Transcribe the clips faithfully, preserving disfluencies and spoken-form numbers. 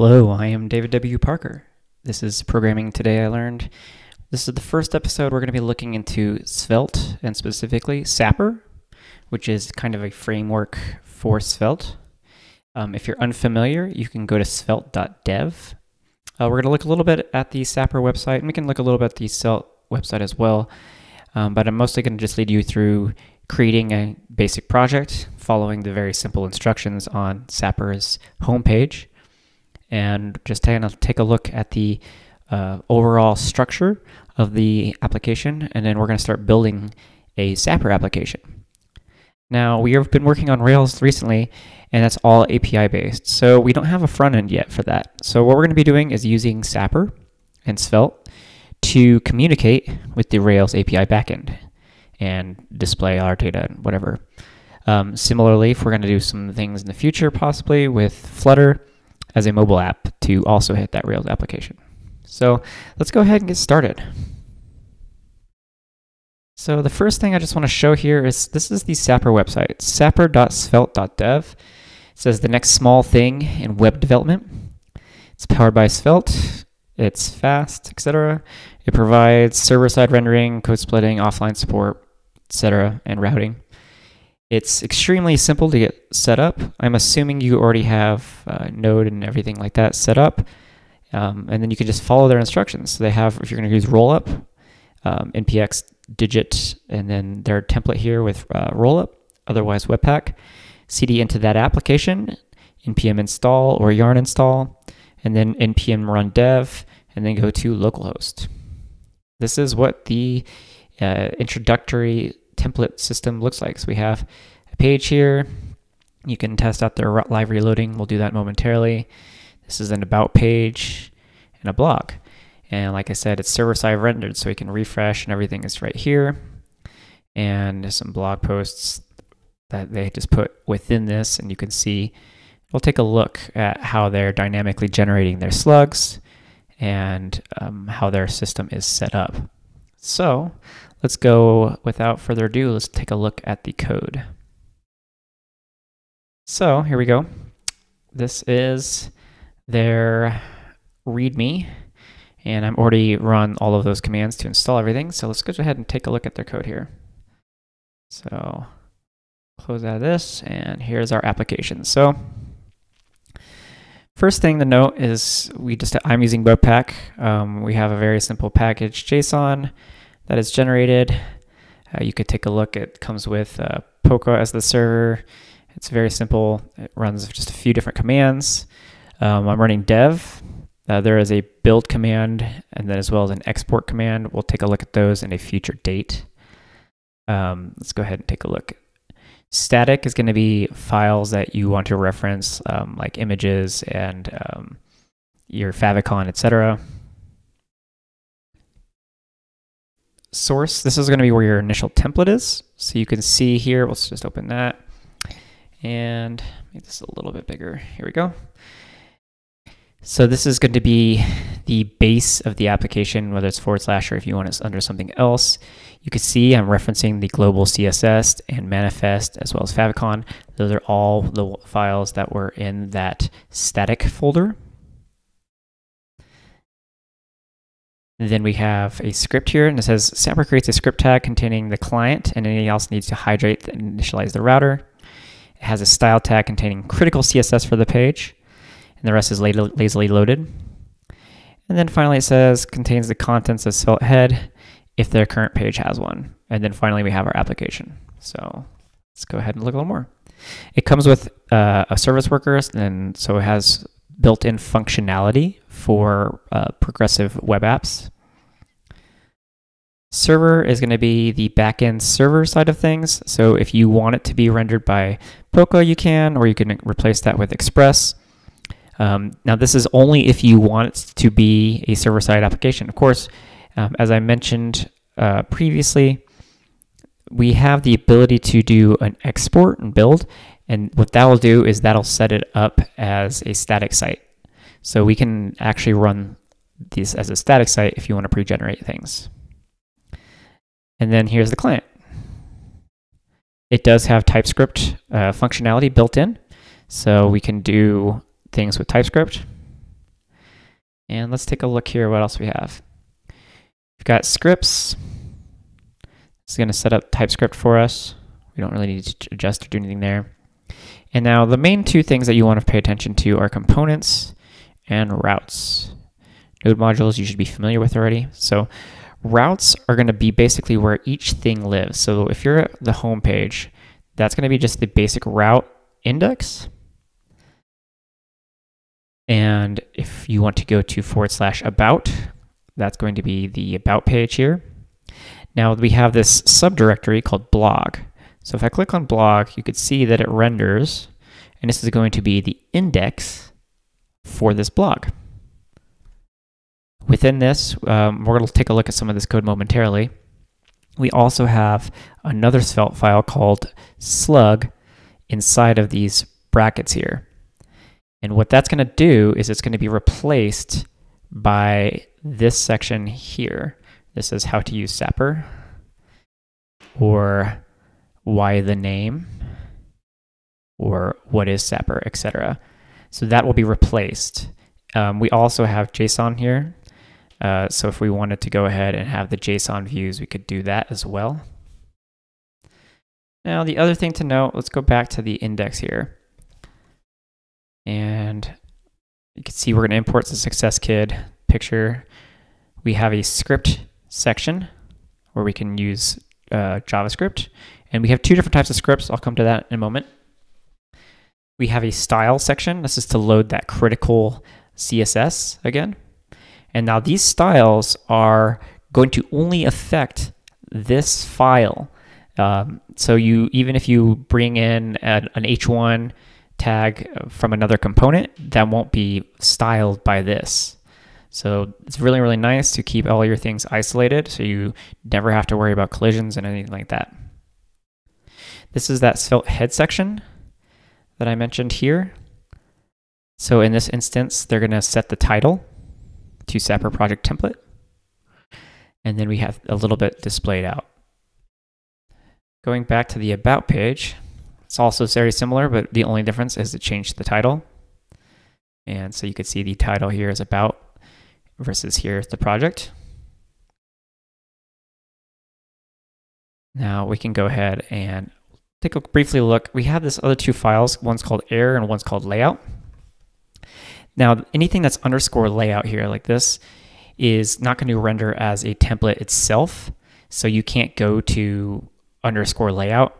Hello, I am David W. Parker. This is Programming Today I Learned. This is the first episode. We're going to be looking into Svelte, and specifically Sapper, which is kind of a framework for Svelte. Um, if you're unfamiliar, you can go to svelte dot dev. Uh, we're going to look a little bit at the Sapper website, and we can look a little bit at the Svelte website as well. Um, but I'm mostly going to just lead you through creating a basic project, following the very simple instructions on Sapper's homepage, and just take a look at the uh, overall structure of the application, and then we're going to start building a Sapper application. Now, we have been working on Rails recently, and that's all A P I based, so we don't have a front end yet for that. So what we're going to be doing is using Sapper and Svelte to communicate with the Rails A P I backend and display our data and whatever. Um, similarly, if we're going to do some things in the future, possibly with Flutter, as a mobile app to also hit that Rails application. So let's go ahead and get started. So the first thing I just want to show here is this is the Sapper website, sapper dot svelte dot dev. It says the next small thing in web development. It's powered by Svelte, it's fast, et cetera. It provides server-side rendering, code splitting, offline support, et cetera, and routing. It's extremely simple to get set up. I'm assuming you already have uh, Node and everything like that set up. Um, and then you can just follow their instructions. So they have, if you're gonna use Rollup, um, N P X digit, and then their template here with uh, Rollup, otherwise Webpack, C D into that application, N P M install or yarn install, and then N P M run dev, and then go to localhost. This is what the uh, introductory template system looks like. So we have a page here. You can test out their live reloading. We'll do that momentarily. This is an about page and a blog. And like I said, it's server-side rendered, so we can refresh and everything is right here. And there's some blog posts that they just put within this, and you can see, we'll take a look at how they're dynamically generating their slugs and um, how their system is set up. So let's go, without further ado, let's take a look at the code. So here we go. This is their README, and I'm already run all of those commands to install everything. So let's go ahead and take a look at their code here. So close out of this, and here's our application. So first thing to note is we just, I'm using Webpack. Um, we have a very simple package JSON that is generated. Uh, you could take a look, it comes with uh, Polka as the server. It's very simple. It runs just a few different commands. Um, I'm running dev. Uh, there is a build command, and then as well as an export command. We'll take a look at those in a future date. Um, let's go ahead and take a look. Static is gonna be files that you want to reference, um, like images and um, your favicon, et cetera. Source, this is going to be where your initial template is. So you can see here, let's just open that and make this a little bit bigger. Here we go. So this is going to be the base of the application, whether it's forward slash or if you want it under something else. You can see I'm referencing the global C S S and manifest as well as favicon. Those are all the files that were in that static folder. Then we have a script here, and it says Sapper creates a script tag containing the client and anything else needs to hydrate and initialize the router. It has a style tag containing critical C S S for the page, and the rest is lazily loaded. And then finally it says contains the contents of Svelte head if their current page has one. And then finally we have our application. So let's go ahead and look a little more. It comes with uh, a service worker, and so it has built-in functionality for uh, progressive web apps. Server is going to be the backend server side of things. So if you want it to be rendered by Polka, you can, or you can replace that with Express. Um, now this is only if you want it to be a server-side application. Of course, um, as I mentioned uh, previously, we have the ability to do an export and build. And what that will do is that'll set it up as a static site. So we can actually run this as a static site if you want to pre-generate things. And then here's the client. It does have TypeScript uh, functionality built in. So we can do things with TypeScript. And let's take a look here what else we have. We've got scripts. It's going to set up TypeScript for us. We don't really need to adjust or do anything there. And now the main two things that you want to pay attention to are components and routes. Node modules you should be familiar with already. So routes are going to be basically where each thing lives. So if you're at the home page, that's going to be just the basic route index. And if you want to go to forward slash about, that's going to be the about page here. Now we have this subdirectory called blog. So if I click on blog, you could see that it renders, and this is going to be the index for this blog. Within this, um, we're going to take a look at some of this code momentarily. We also have another Svelte file called slug inside of these brackets here. And what that's going to do is it's going to be replaced by this section here. This is how to use Sapper, or why the name, or what is Sapper, et cetera. So that will be replaced. Um, we also have JSON here. Uh, so if we wanted to go ahead and have the JSON views, we could do that as well. Now the other thing to note, let's go back to the index here. And you can see we're going to import the SuccessKid picture. We have a script section where we can use uh, JavaScript. And we have two different types of scripts. I'll come to that in a moment. We have a style section. This is to load that critical C S S again. And now these styles are going to only affect this file. Um, so you, even if you bring in an, an H one tag from another component, that won't be styled by this. So it's really, really nice to keep all your things isolated so you never have to worry about collisions and anything like that. This is that Svelte head section that I mentioned here. So in this instance, they're going to set the title to Sapper project template. And then we have a little bit displayed out. Going back to the about page, it's also very similar, but the only difference is it changed the title. And so you could see the title here is about versus here is the project. Now we can go ahead and take a briefly look. We have this other two files. One's called error and one's called layout. Now, anything that's underscore layout here like this is not going to render as a template itself. So you can't go to underscore layout,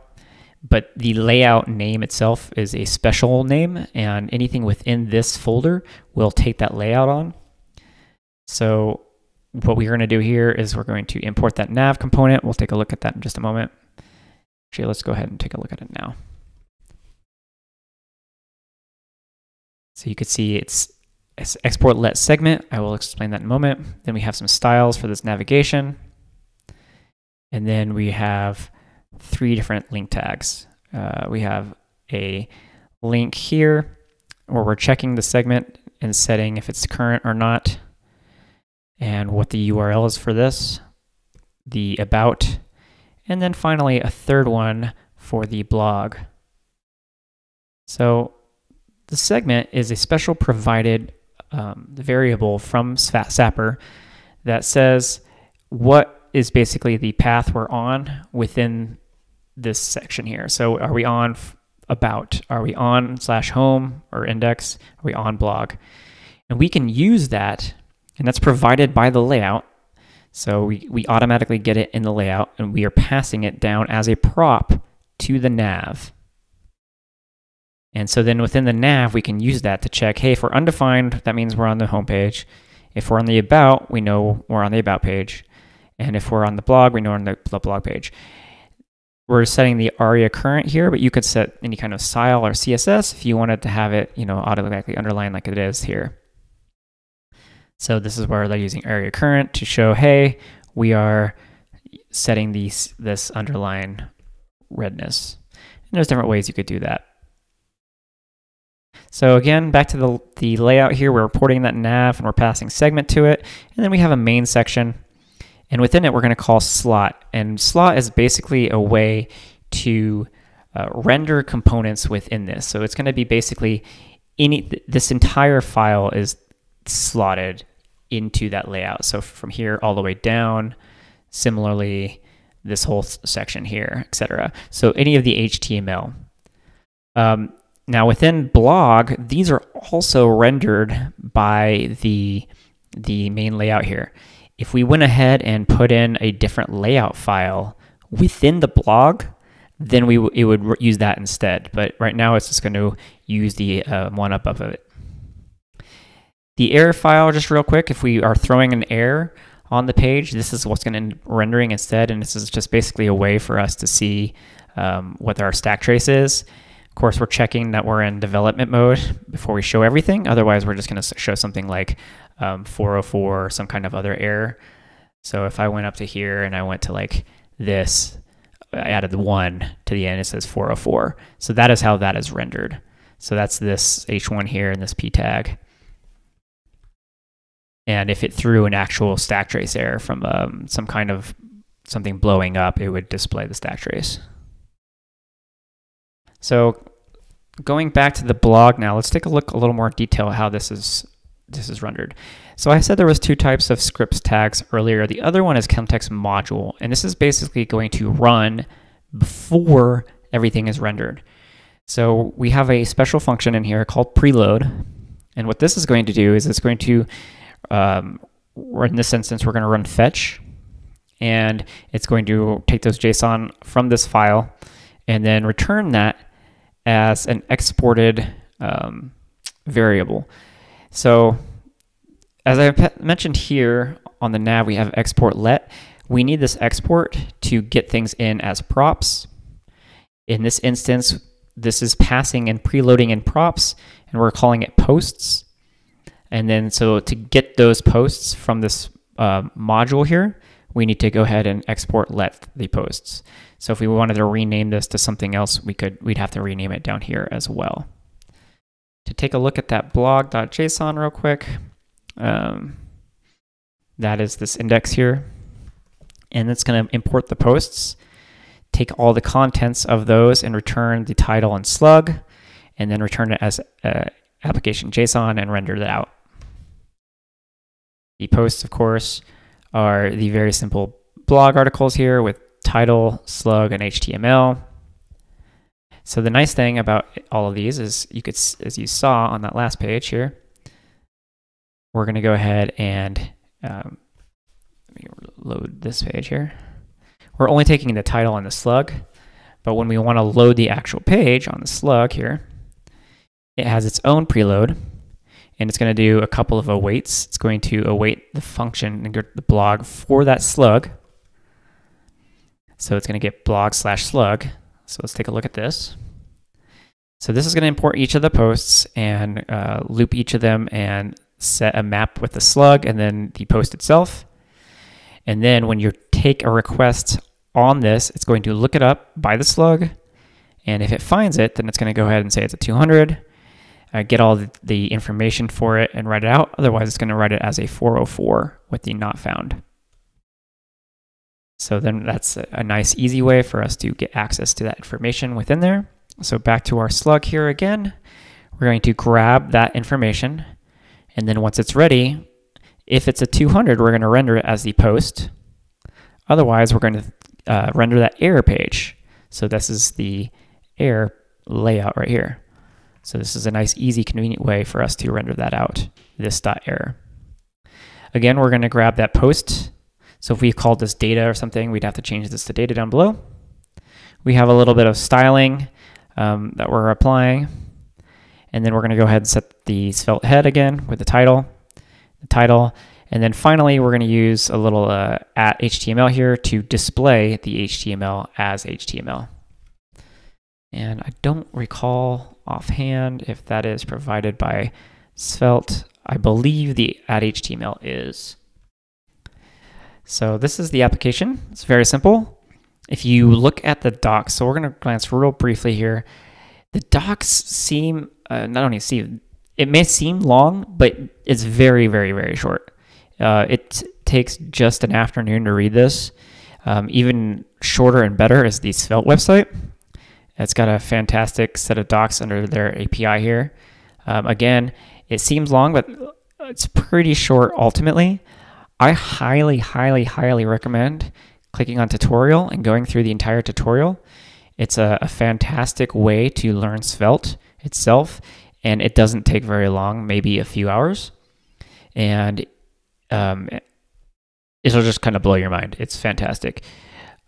but the layout name itself is a special name, and anything within this folder will take that layout on. So what we're going to do here is we're going to import that nav component. We'll take a look at that in just a moment. Actually, let's go ahead and take a look at it now. So you can see it's export let segment. I will explain that in a moment. Then we have some styles for this navigation. And then we have three different link tags. Uh, we have a link here where we're checking the segment and setting if it's current or not, and what the U R L is for this, the about, and then finally a third one for the blog. So the segment is a special provided um, variable from Sapper that says what is basically the path we're on within this section here. So are we on about? Are we on slash home or index? Are we on blog? And we can use that, and that's provided by the layout. So we, we automatically get it in the layout, and we are passing it down as a prop to the nav. And so then within the nav, we can use that to check, hey, if we're undefined, that means we're on the home page. If we're on the about, we know we're on the about page. And if we're on the blog, we know we're on the, the blog page. We're setting the aria current here, but you could set any kind of style or C S S if you wanted to have it, you know, automatically underlined like it is here. So this is where they're using aria current to show, hey, we are setting these, this underline redness. And there's different ways you could do that. So again, back to the, the layout here, we're reporting that nav and we're passing segment to it. And then we have a main section, and within it, we're going to call slot. And slot is basically a way to uh, render components within this. So it's going to be basically any, this entire file is slotted into that layout. So from here all the way down, similarly, this whole section here, et cetera. So any of the H T M L. Um, now within blog, these are also rendered by the, the main layout here. If we went ahead and put in a different layout file within the blog, then we w it would use that instead. But right now it's just going to use the uh, one up above it. The error file, just real quick, if we are throwing an error on the page, this is what's going to end up rendering instead, and this is just basically a way for us to see um, what our stack trace is. Of course, we're checking that we're in development mode before we show everything. Otherwise, we're just going to show something like um, four oh four or some kind of other error. So if I went up to here and I went to like this, I added the one to the end, it says four oh four. So that is how that is rendered. So that's this H one here and this P tag. And if it threw an actual stack trace error from um, some kind of something blowing up, it would display the stack trace. So going back to the blog now, let's take a look a little more detail at how this is this is rendered. So I said there was two types of scripts tags earlier. The other one is context module, and this is basically going to run before everything is rendered. So we have a special function in here called preload, and what this is going to do is it's going to Um, in this instance, we're going to run fetch, and it's going to take those JSON from this file and then return that as an exported um, variable. So as I mentioned here on the nav, we have export let. We need this export to get things in as props. In this instance, this is passing and preloading in props, and we're calling it posts. And then so to get those posts from this uh, module here, we need to go ahead and export let the posts. So if we wanted to rename this to something else, we could, we'd have to rename it down here as well. To take a look at that blog.json real quick, um, that is this index here. And it's going to import the posts, take all the contents of those and return the title and slug, and then return it as uh, application JSON and render that out. The posts, of course, are the very simple blog articles here with title, slug, and H T M L. So the nice thing about all of these is you could, as you saw on that last page here, we're going to go ahead and um, let me load this page here. We're only taking the title and the slug, but when we want to load the actual page on the slug here, it has its own preload. And it's going to do a couple of awaits. It's going to await the function and get the blog for that slug. So it's going to get blog slash slug. So let's take a look at this. So this is going to import each of the posts and uh, loop each of them and set a map with the slug and then the post itself. And then when you take a request on this, it's going to look it up by the slug. And if it finds it, then it's going to go ahead and say it's a two hundred. Uh, get all the, the information for it and write it out. Otherwise, it's going to write it as a four oh four with the not found. So then that's a, a nice, easy way for us to get access to that information within there. So back to our slug here again, we're going to grab that information. And then once it's ready, if it's a two hundred, we're going to render it as the post. Otherwise, we're going to uh, render that error page. So this is the error layout right here. So this is a nice, easy, convenient way for us to render that out, this dot error. Again, we're going to grab that post. So if we called this data or something, we'd have to change this to data down below. We have a little bit of styling um, that we're applying. And then we're going to go ahead and set the Svelte head again with the title, the title. And then finally, we're going to use a little uh, at H T M L here to display the H T M L as H T M L. And I don't recall offhand if that is provided by Svelte. I believe the at H T M L is. So this is the application. It's very simple. If you look at the docs, so we're going to glance real briefly here. The docs seem, uh, not only seem, it may seem long, but it's very, very, very short. Uh, it takes just an afternoon to read this. Um, even shorter and better is the Svelte website. It's got a fantastic set of docs under their A P I here. Um, again, it seems long, but it's pretty short ultimately. I highly, highly, highly recommend clicking on tutorial and going through the entire tutorial. It's a, a fantastic way to learn Svelte itself, and it doesn't take very long, maybe a few hours. And um, it'll just kind of blow your mind. It's fantastic.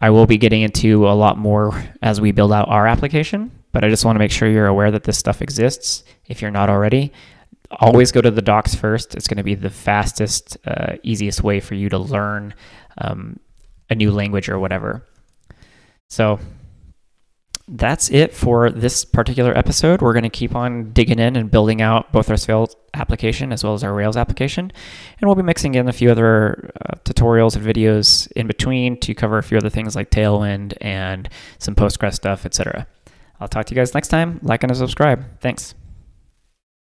I will be getting into a lot more as we build out our application, but I just want to make sure you're aware that this stuff exists. If you're not already, always go to the docs first. It's going to be the fastest, uh, easiest way for you to learn um, a new language or whatever. So that's it for this particular episode. We're going to keep on digging in and building out both our Svelte application as well as our Rails application. And we'll be mixing in a few other uh, tutorials and videos in between to cover a few other things like Tailwind and some Postgres stuff, et cetera. I'll talk to you guys next time. Like and subscribe. Thanks.